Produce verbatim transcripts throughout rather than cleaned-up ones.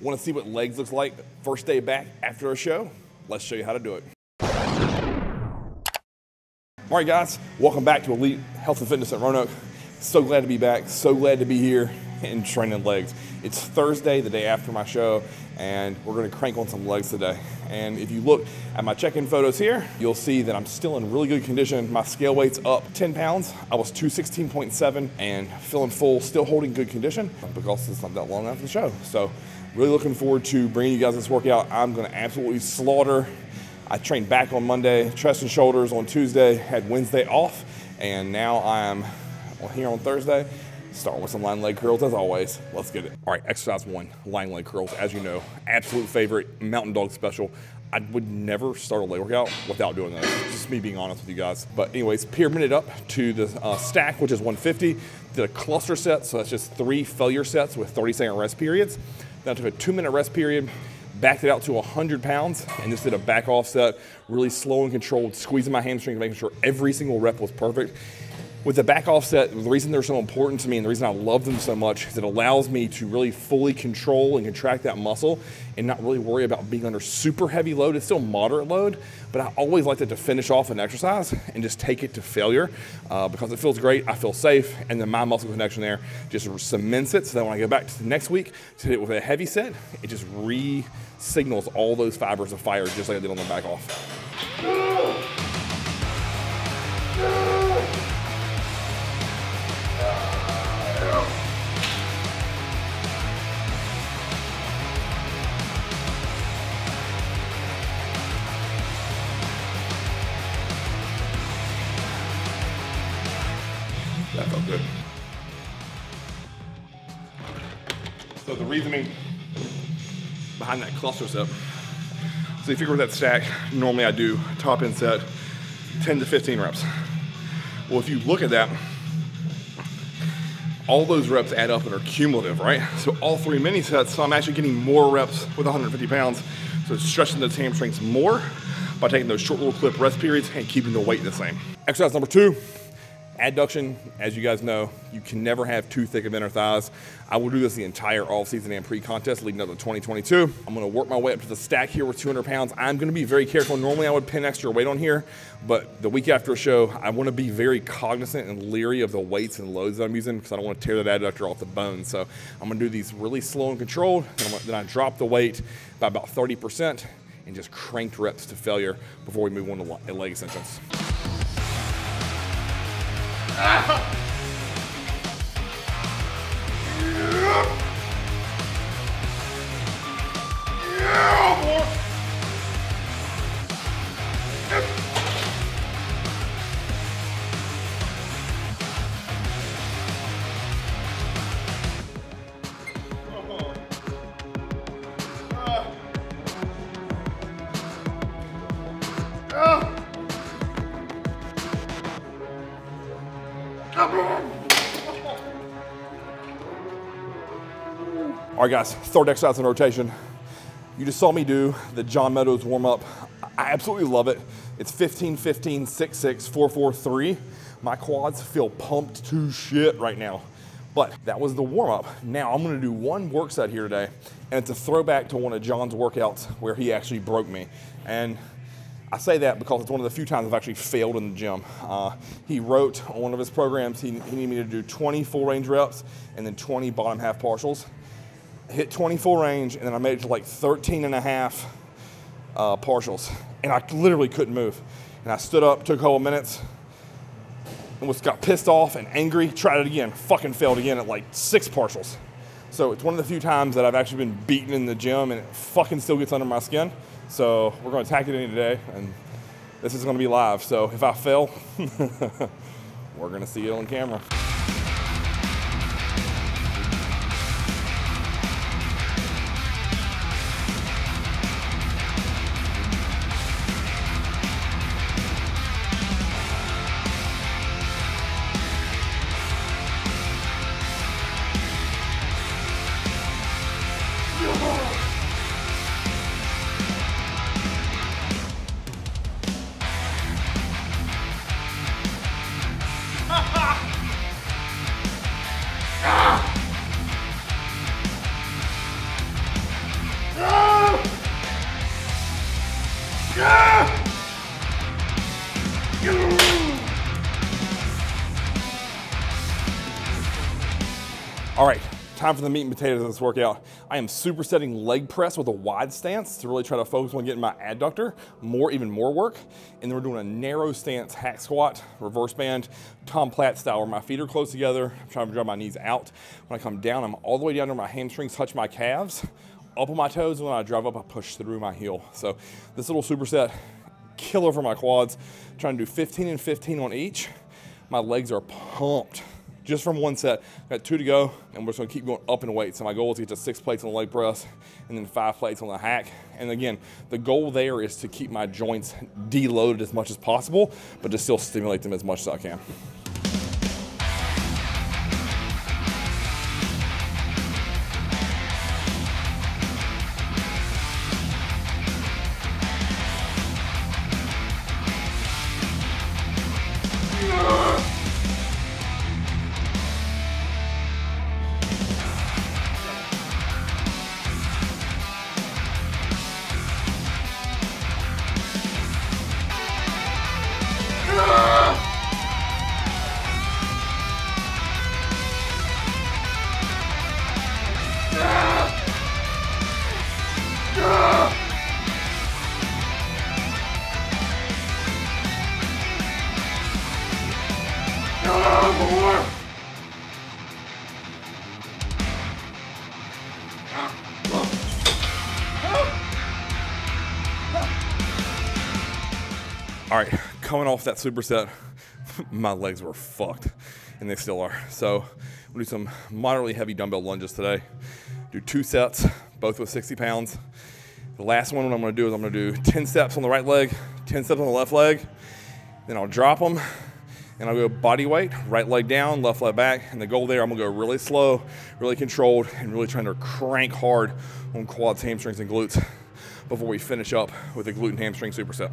Want to see what legs looks like first day back after a show? Let's show you how to do it. All right, guys, welcome back to Elite Health and Fitness at Roanoke. So glad to be back, so glad to be here and training legs. It's Thursday, the day after my show, and we're gonna crank on some legs today. And if you look at my check-in photos here, you'll see that I'm still in really good condition. My scale weight's up ten pounds. I was two sixteen point seven and feeling full, still holding good condition because it's not that long after the show. So really looking forward to bringing you guys this workout. I'm gonna absolutely slaughter. I trained back on Monday, chest and shoulders on Tuesday, had Wednesday off, and now I'm here on Thursday. Start with some lying leg curls as always. Let's get it. All right, exercise one, lying leg curls. As you know, absolute favorite, Mountain Dog special. I would never start a leg workout without doing this. Just me being honest with you guys. But anyways, pyramided up to the uh, stack, which is one fifty. Did a cluster set, so that's just three failure sets with thirty second rest periods. Then I took a two minute rest period, backed it out to one hundred pounds, and just did a back offset, really slow and controlled, squeezing my hamstrings, making sure every single rep was perfect. With the back offset, the reason they're so important to me and the reason I love them so much is it allows me to really fully control and contract that muscle and not really worry about being under super heavy load. It's still moderate load, but I always like that to finish off an exercise and just take it to failure uh, because it feels great, I feel safe, and then my muscle connection there just cements it so that when I go back to the next week to hit it with a heavy set, it just re-signals all those fibers of fire just like I did on the back off. That felt good. So the reasoning behind that cluster set. So you figure with that stack, normally I do top end set, ten to fifteen reps. Well, if you look at that, all those reps add up and are cumulative, right? So all three mini sets, so I'm actually getting more reps with one hundred fifty pounds. So it's stretching those hamstrings more by taking those short little clip rest periods and keeping the weight the same. Exercise number two. Adduction, as you guys know, you can never have too thick of inner thighs. I will do this the entire off-season and pre-contest leading up to twenty twenty-two. I'm gonna work my way up to the stack here with two hundred pounds. I'm gonna be very careful. Normally I would pin extra weight on here, but the week after a show, I wanna be very cognizant and leery of the weights and loads that I'm using because I don't wanna tear that adductor off the bone. So I'm gonna do these really slow and controlled, and then I drop the weight by about thirty percent and just cranked reps to failure before we move on to leg extensions. Ah! Yeah. Yeah, boy. Oh. Ah. Ah. All right, guys, third exercise in rotation. You just saw me do the John Meadows warm up. I absolutely love it. It's fifteen, fifteen, six, six, four, four, three. My quads feel pumped to shit right now. But that was the warm up. Now I'm gonna do one work set here today, and it's a throwback to one of John's workouts where he actually broke me. And I say that because it's one of the few times I've actually failed in the gym. Uh, he wrote on one of his programs, he, he needed me to do twenty full range reps and then twenty bottom half partials. I hit twenty full range and then I made it to like thirteen and a half uh, partials. And I literally couldn't move. And I stood up, took a couple minutes, and was, got pissed off and angry, tried it again, fucking failed again at like six partials. So it's one of the few times that I've actually been beaten in the gym and it fucking still gets under my skin. So we're gonna attack it in today, and this is gonna be live. So if I fail, we're gonna see it on camera. All right, time for the meat and potatoes of this workout. I am supersetting leg press with a wide stance to really try to focus on getting my adductor more, even more work. And then we're doing a narrow stance hack squat, reverse band, Tom Platz style, where my feet are close together. I'm trying to drive my knees out. When I come down, I'm all the way down to my hamstrings, touch my calves, up on my toes, and when I drive up, I push through my heel. So this little superset, killer for my quads. I'm trying to do fifteen and fifteen on each. My legs are pumped. Just from one set, got two to go, and we're just gonna keep going up in weight. So my goal is to get to six plates on the leg press, and then five plates on the hack. And again, the goal there is to keep my joints deloaded as much as possible, but to still stimulate them as much as I can. All right, coming off that superset, my legs were fucked, and they still are. So we'll do some moderately heavy dumbbell lunges today. Do two sets, both with sixty pounds. The last one, what I'm gonna do is I'm gonna do ten steps on the right leg, ten steps on the left leg, then I'll drop them, and I'll go body weight, right leg down, left leg back, and the goal there, I'm gonna go really slow, really controlled, and really trying to crank hard on quads, hamstrings, and glutes before we finish up with a glute and hamstring superset.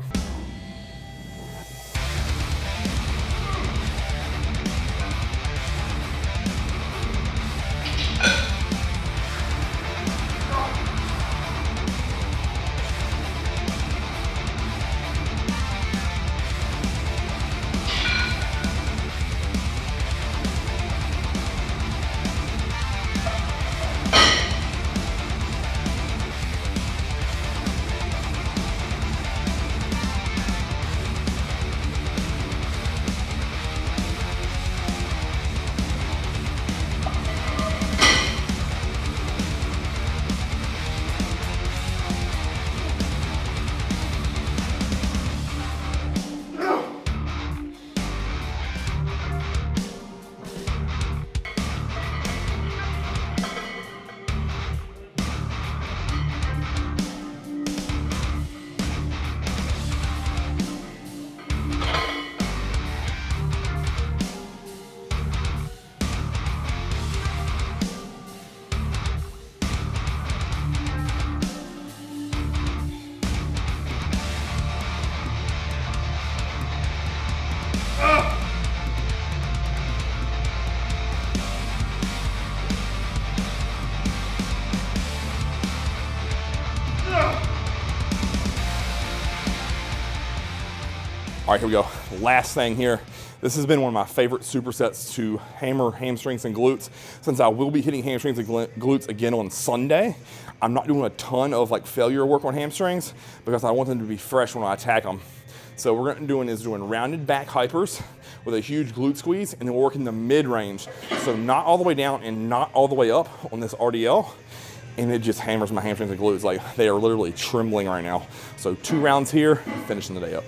All right, here we go. Last thing here. This has been one of my favorite supersets to hammer hamstrings and glutes. Since I will be hitting hamstrings and glutes again on Sunday, I'm not doing a ton of like failure work on hamstrings because I want them to be fresh when I attack them. So what we're gonna be doing is doing rounded back hypers with a huge glute squeeze, and then we're working the mid range. So not all the way down and not all the way up on this R D L. And it just hammers my hamstrings and glutes. Like, they are literally trembling right now. So two rounds here, finishing the day up.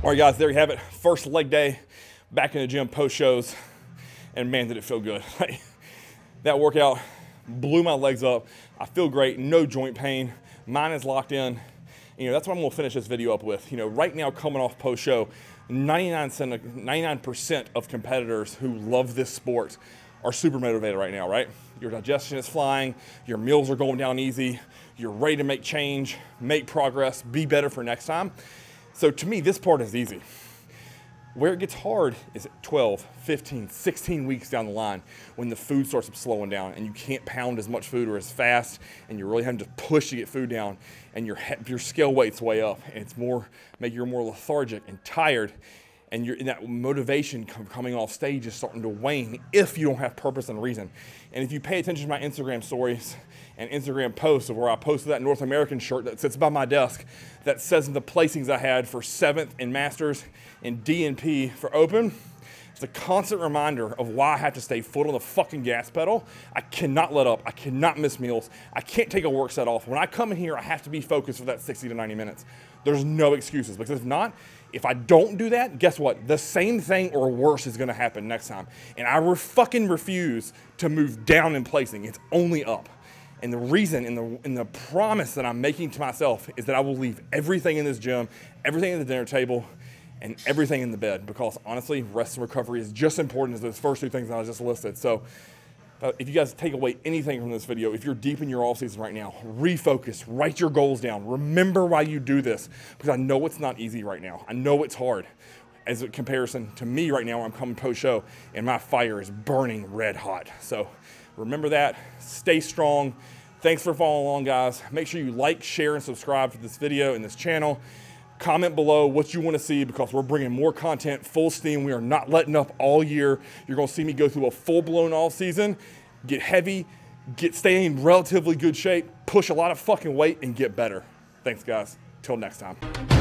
All right, guys, there you have it. First leg day back in the gym post shows, and man, did it feel good. That workout blew my legs up. I feel great, no joint pain. Mine is locked in. You know, that's what I'm gonna finish this video up with. You know, right now coming off post show, ninety-nine percent of competitors who love this sport are super motivated right now, right? Your digestion is flying, your meals are going down easy, you're ready to make change, make progress, be better for next time. So to me, this part is easy. Where it gets hard is at twelve, fifteen, sixteen weeks down the line when the food starts slowing down and you can't pound as much food or as fast and you're really having to push to get food down and your, your scale weight's way up and it's more, make you more lethargic and tired and, you're, and that motivation com coming off stage is starting to wane if you don't have purpose and reason. And if you pay attention to my Instagram stories and Instagram posts of where I posted that North American shirt that sits by my desk that says the placings I had for seventh in Masters and D and P for Open, it's a constant reminder of why I have to stay foot on the fucking gas pedal. I cannot let up. I cannot miss meals. I can't take a work set off. When I come in here, I have to be focused for that sixty to ninety minutes. There's no excuses, because if not, if I don't do that, guess what? The same thing or worse is gonna happen next time. And I re fucking refuse to move down in placing. It's only up. And the reason and the, and the promise that I'm making to myself is that I will leave everything in this gym, everything at the dinner table, and everything in the bed, because honestly, rest and recovery is just as important as those first two things that I just listed. So uh, if you guys take away anything from this video, if you're deep in your off season right now, refocus, write your goals down, remember why you do this, because I know it's not easy right now. I know it's hard. As a comparison to me right now, I'm coming post show and my fire is burning red hot. So remember that, stay strong. Thanks for following along, guys. Make sure you like, share, and subscribe to this video and this channel. Comment below what you want to see, because we're bringing more content full steam. We are not letting up all year. You're going to see me go through a full-blown off season, get heavy, get stay in relatively good shape, push a lot of fucking weight, and get better. Thanks, guys. Till next time.